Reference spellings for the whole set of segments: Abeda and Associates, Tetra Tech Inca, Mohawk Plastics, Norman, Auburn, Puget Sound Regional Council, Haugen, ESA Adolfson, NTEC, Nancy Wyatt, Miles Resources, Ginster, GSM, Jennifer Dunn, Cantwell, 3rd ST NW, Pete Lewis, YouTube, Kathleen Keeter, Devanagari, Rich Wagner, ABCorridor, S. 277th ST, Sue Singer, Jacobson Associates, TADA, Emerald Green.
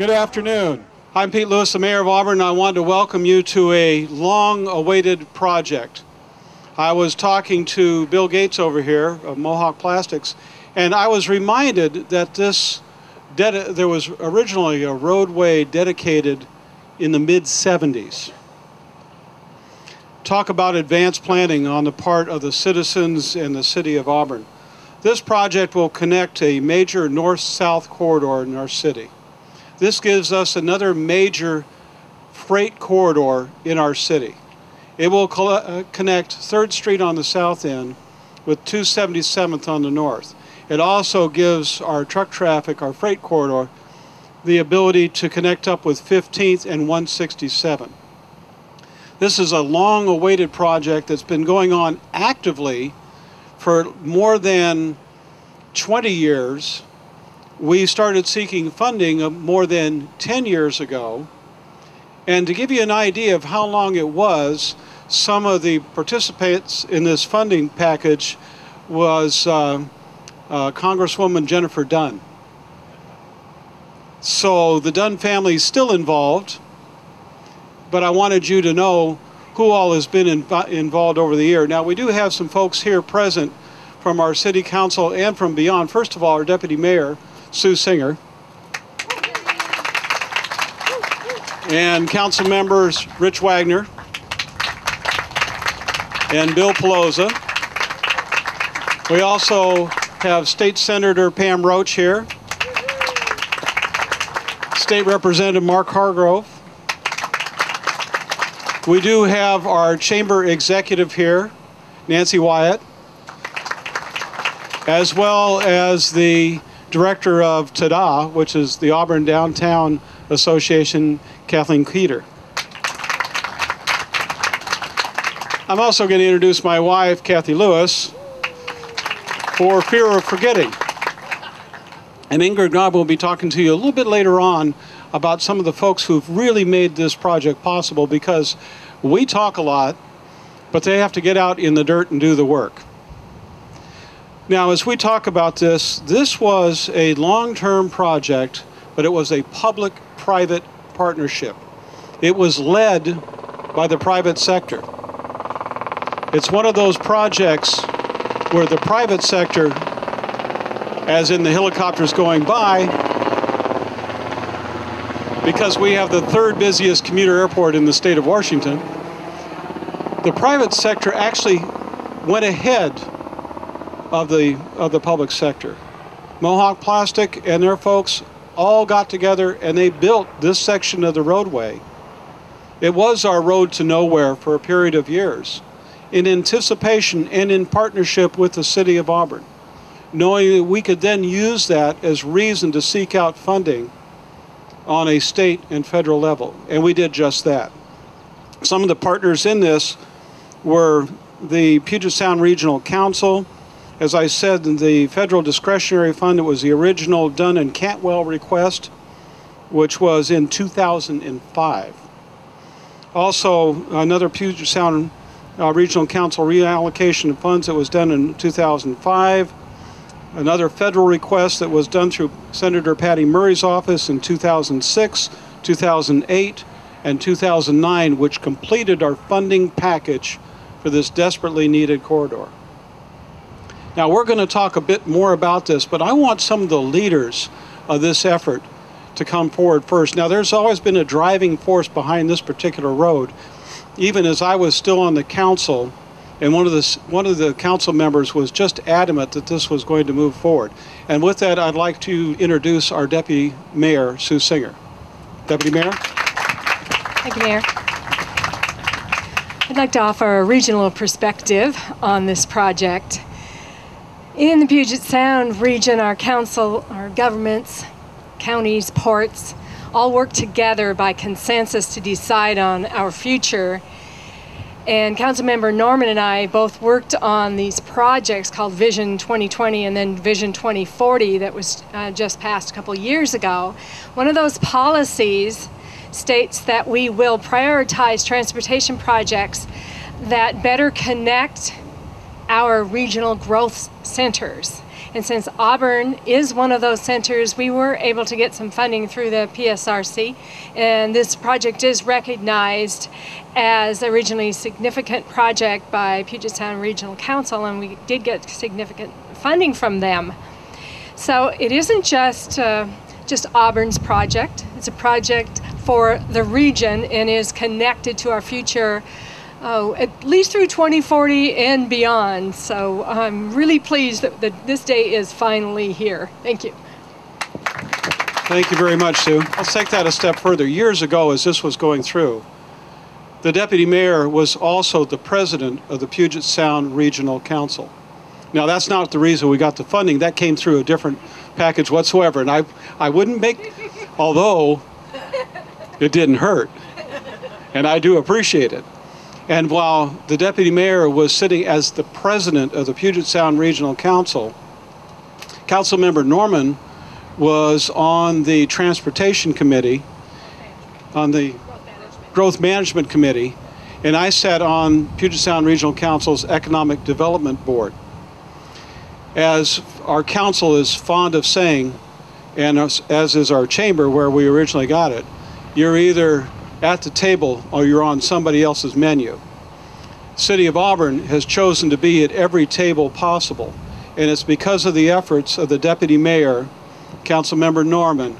Good afternoon. I'm Pete Lewis, the mayor of Auburn, and I want to welcome you to a long-awaited project. I was talking to Bill Gates over here of Mohawk Plastics, and I was reminded that there was originally a roadway dedicated in the mid-70s. Talk about advanced planning on the part of the citizens and the city of Auburn. This project will connect a major north-south corridor in our city. This gives us another major freight corridor in our city. It will connect 3rd Street on the south end with 277th on the north. It also gives our truck traffic, our freight corridor, the ability to connect up with 15th and 167. This is a long-awaited project that's been going on actively for more than 20 years. We started seeking funding more than 10 years ago. And to give you an idea of how long it was, some of the participants in this funding package was Congresswoman Jennifer Dunn. So the Dunn family is still involved, but I wanted you to know who all has been involved over the year. Now, we do have some folks here present from our city council and from beyond. First of all, our deputy mayor, Sue Singer, and council members Rich Wagner and Bill Pelosa. We also have State Senator Pam Roach here, State Representative Mark Hargrove. We do have our chamber executive here, Nancy Wyatt, as well as the director of TADA, which is the Auburn Downtown Association, Kathleen Keeter. I'm also going to introduce my wife, Kathy Lewis, for fear of forgetting. And Ingrid Gobb will be talking to you a little bit later on about some of the folks who've really made this project possible, because we talk a lot, but they have to get out in the dirt and do the work. Now, as we talk about this, this was a long-term project, but it was a public-private partnership. It was led by the private sector. It's one of those projects where the private sector, as in the helicopters going by, because we have the 3rd busiest commuter airport in the state of Washington, the private sector actually went ahead of the public sector. Mohawk Plastic and their folks all got together and they built this section of the roadway. It was our road to nowhere for a period of years, in anticipation and in partnership with the city of Auburn, knowing that we could then use that as reason to seek out funding on a state and federal level, and we did just that. Some of the partners in this were the Puget Sound Regional Council, as I said, the federal discretionary fund that was the original Dunn and Cantwell request, which was in 2005. Also, another Puget Sound Regional Council reallocation of funds that was done in 2005. Another federal request that was done through Senator Patty Murray's office in 2006, 2008, and 2009, which completed our funding package for this desperately needed corridor. Now, we're going to talk a bit more about this, but I want some of the leaders of this effort to come forward first. Now, there's always been a driving force behind this particular road. Even as I was still on the council, and one of the council members was just adamant that this was going to move forward. And with that, I'd like to introduce our deputy mayor, Sue Singer. Deputy Mayor. Thank you, Mayor. I'd like to offer a regional perspective on this project. In the Puget Sound region, our council, our governments, counties, ports, all work together by consensus to decide on our future. And Councilmember Norman and I both worked on these projects called Vision 2020 and then Vision 2040 that was just passed a couple years ago. One of those policies states that we will prioritize transportation projects that better connect our regional growth centers. And since Auburn is one of those centers, we were able to get some funding through the PSRC. And this project is recognized as a regionally significant project by Puget Sound Regional Council, and we did get significant funding from them. So it isn't just Auburn's project. It's a project for the region and is connected to our future, at least through 2040 and beyond. So I'm really pleased that this day is finally here. Thank you. Thank you very much, Sue. Let's take that a step further. Years ago, as this was going through, the deputy mayor was also the president of the Puget Sound Regional Council. Now, that's not the reason we got the funding. That came through a different package whatsoever. And I wouldn't make, although it didn't hurt. And I do appreciate it. And while the deputy mayor was sitting as the president of the Puget Sound Regional Council, Councilmember Norman was on the Transportation Committee, on the Growth Management Committee, and I sat on Puget Sound Regional Council's Economic Development Board. As our council is fond of saying, and as is our chamber where we originally got it, you're either at the table or you're on somebody else's menu. City of Auburn has chosen to be at every table possible, and it's because of the efforts of the deputy mayor, Councilmember Norman,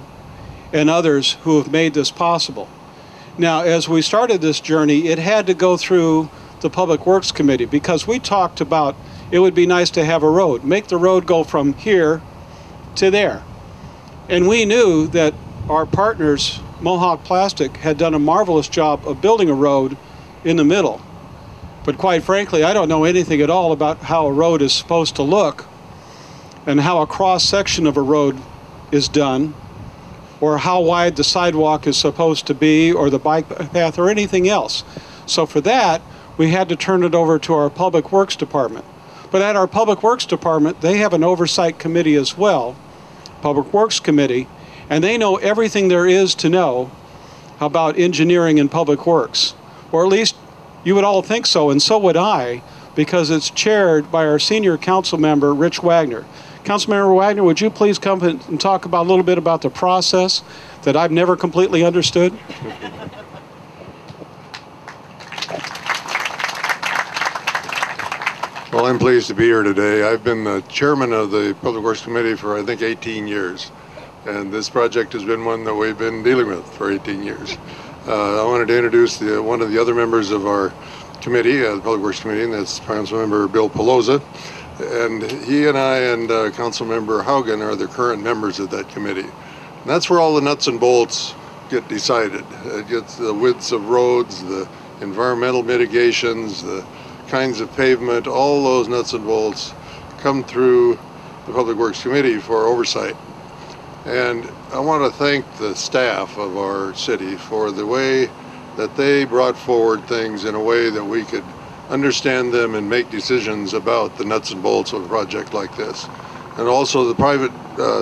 and others who have made this possible. Now, as we started this journey, it had to go through the Public Works Committee because we talked about it would be nice to have a road. Make the road go from here to there. And we knew that our partners, Mohawk Plastics, had done a marvelous job of building a road in the middle. But quite frankly, I don't know anything at all about how a road is supposed to look and how a cross-section of a road is done or how wide the sidewalk is supposed to be or the bike path or anything else. So for that, we had to turn it over to our Public Works Department. But at our Public Works Department, they have an oversight committee as well, Public Works Committee, and they know everything there is to know about engineering and public works. Or at least you would all think so, and so would I, because it's chaired by our senior council member, Rich Wagner. Councilmember Wagner, would you please come and talk about a little bit about the process that I've never completely understood? Well, I'm pleased to be here today. I've been the chairman of the Public Works Committee for, I think, 18 years. And this project has been one that we've been dealing with for 18 years. I wanted to introduce one of the other members of our committee, the Public Works Committee, and that's Councilmember Bill Pelosa. And he and I and Councilmember Haugen are the current members of that committee. And that's where all the nuts and bolts get decided. It gets the widths of roads, the environmental mitigations, the kinds of pavement, all those nuts and bolts come through the Public Works Committee for oversight. And I want to thank the staff of our city for the way that they brought forward things in a way that we could understand them and make decisions about the nuts and bolts of a project like this. And also the private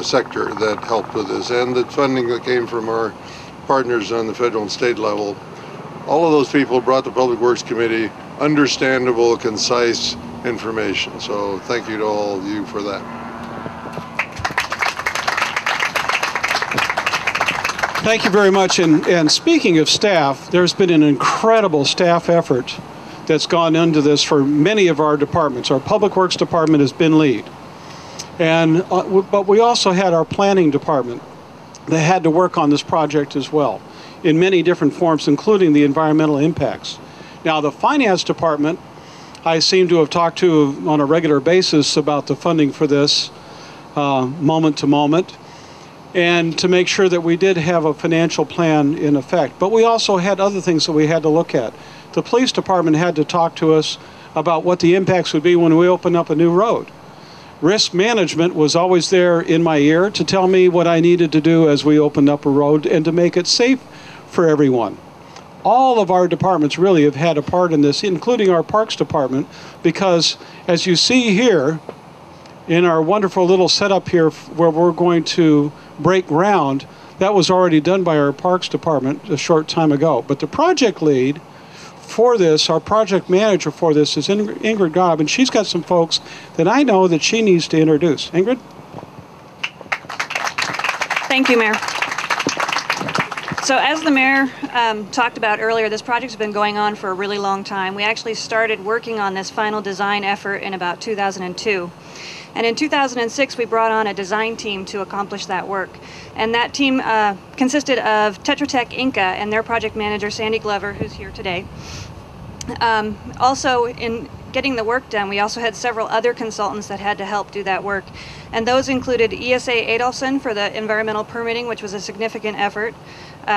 sector that helped with this and the funding that came from our partners on the federal and state level. All of those people brought the Public Works Committee understandable, concise information. So thank you to all of you for that. Thank you very much. And speaking of staff, there's been an incredible staff effort that's gone into this for many of our departments. Our Public Works Department has been lead. But we also had our Planning Department that had to work on this project as well in many different forms, including the environmental impacts. Now, the Finance Department, I seem to have talked to on a regular basis about the funding for this moment to moment, and to make sure that we did have a financial plan in effect. But we also had other things that we had to look at. The Police Department had to talk to us about what the impacts would be when we open up a new road. Risk management was always there in my ear to tell me what I needed to do as we opened up a road and to make it safe for everyone. All of our departments really have had a part in this, including our Parks Department, because as you see here in our wonderful little setup here where we're going to break ground, that was already done by our Parks Department a short time ago. But the project lead for this, our project manager for this is Ingrid Gobb, and she's got some folks that I know that she needs to introduce. Ingrid? Thank you, Mayor. So as the mayor talked about earlier, this project's been going on for a really long time. We actually started working on this final design effort in about 2002. And in 2006, we brought on a design team to accomplish that work. And that team consisted of Tetra Tech Inca and their project manager, Sandy Glover, who's here today. Also, in getting the work done, we also had several other consultants that had to help do that work. And those included ESA Adolfson for the environmental permitting, which was a significant effort,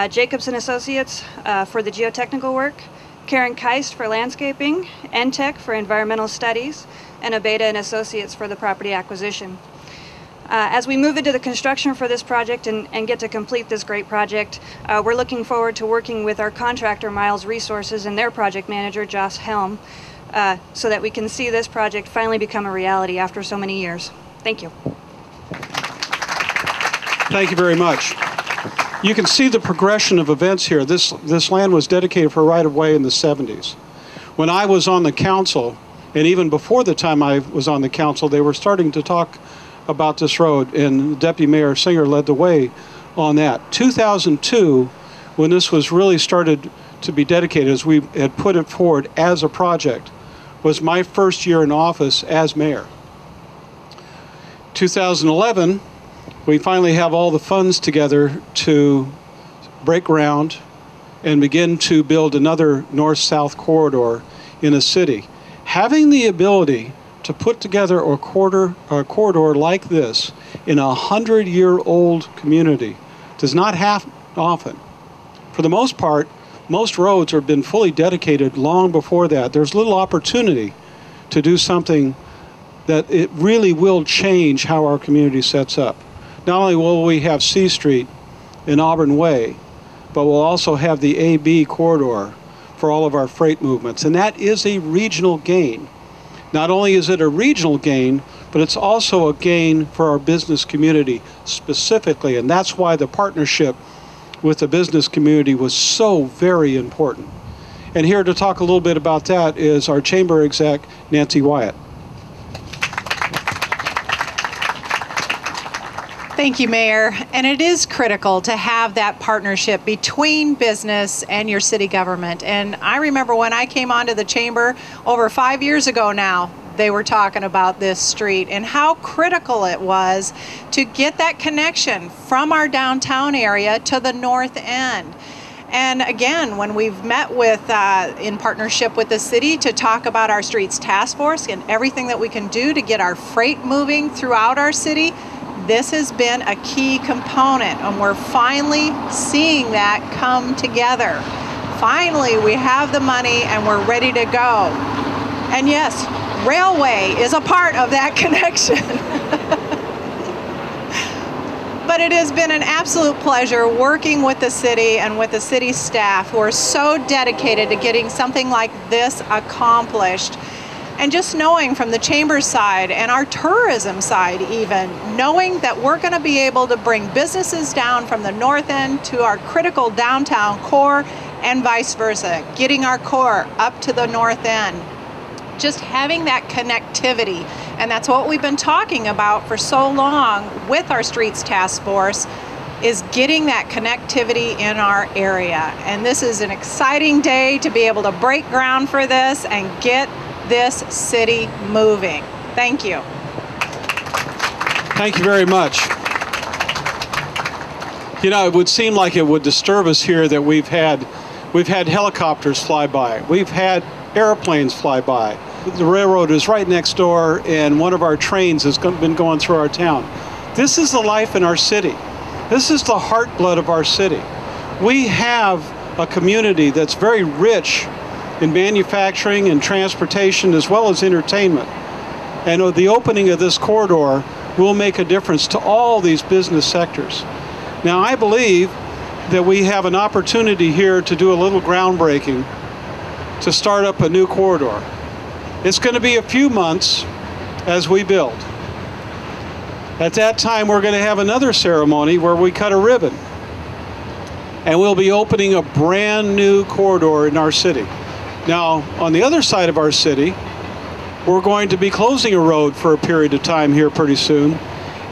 Jacobson Associates for the geotechnical work, Karen Keist for landscaping, NTEC for environmental studies, and Abeda and Associates for the property acquisition. As we move into the construction for this project and get to complete this great project, we're looking forward to working with our contractor, Miles Resources, and their project manager, Josh Helm, so that we can see this project finally become a reality after so many years. Thank you. Thank you very much. You can see the progression of events here. This land was dedicated for right-of-way in the 70s. When I was on the council, and even before the time I was on the council, they were starting to talk about this road, and Deputy Mayor Singer led the way on that. 2002, when this was really started to be dedicated, as we had put it forward as a project, was my first year in office as mayor. 2011, we finally have all the funds together to break ground and begin to build another north-south corridor in the city. Having the ability to put together a corridor like this in a 100-year-old community does not happen often. For the most part, most roads have been fully dedicated long before that. There's little opportunity to do something that it really will change how our community sets up. Not only will we have C Street in Auburn Way, but we'll also have the AB corridor for all of our freight movements, and that is a regional gain. Not only is it a regional gain, but it's also a gain for our business community specifically, and that's why the partnership with the business community was so very important. And here to talk a little bit about that is our chamber exec, Nancy Wyatt. Thank you, Mayor. And it is critical to have that partnership between business and your city government. And I remember when I came onto the chamber over 5 years ago now, they were talking about this street and how critical it was to get that connection from our downtown area to the north end. And again, when we've met with, in partnership with the city to talk about our streets task force and everything that we can do to get our freight moving throughout our city, this has been a key component, and we're finally seeing that come together. Finally, we have the money and we're ready to go. And yes, railway is a part of that connection. But it has been an absolute pleasure working with the city and with the city staff who are so dedicated to getting something like this accomplished. And just knowing from the chamber side and our tourism side even, knowing that we're going to be able to bring businesses down from the north end to our critical downtown core and vice versa, getting our core up to the north end. Just having that connectivity, and that's what we've been talking about for so long with our streets task force, is getting that connectivity in our area. And this is an exciting day to be able to break ground for this and get this city moving. Thank you. Thank you very much. You know, it would seem like it would disturb us here that we've had helicopters fly by. We've had airplanes fly by. The railroad is right next door, and one of our trains has been going through our town. This is the life in our city. This is the heartblood of our city. We have a community that's very rich in manufacturing and transportation, as well as entertainment. And the opening of this corridor will make a difference to all these business sectors. Now, I believe that we have an opportunity here to do a little groundbreaking to start up a new corridor. It's going to be a few months as we build. At that time, we're going to have another ceremony where we cut a ribbon. And we'll be opening a brand new corridor in our city. Now, on the other side of our city, we're going to be closing a road for a period of time here pretty soon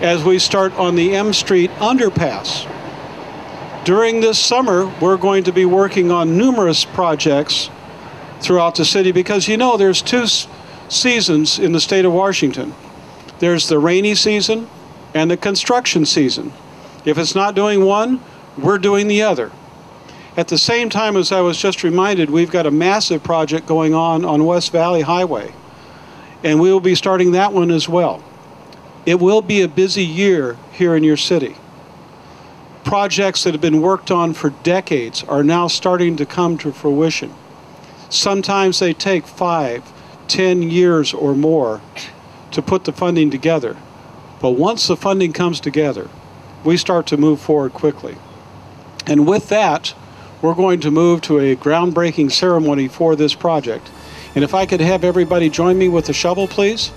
as we start on the M Street underpass. During this summer, we're going to be working on numerous projects throughout the city because, you know, there's two seasons in the state of Washington. There's the rainy season and the construction season. If it's not doing one, we're doing the other. At the same time, as I was just reminded, we've got a massive project going on West Valley Highway, and we will be starting that one as well. It will be a busy year here in your city. Projects that have been worked on for decades are now starting to come to fruition. Sometimes they take 5, 10 years or more to put the funding together. But once the funding comes together, we start to move forward quickly. And with that, we're going to move to a groundbreaking ceremony for this project. And if I could have everybody join me with a shovel, please.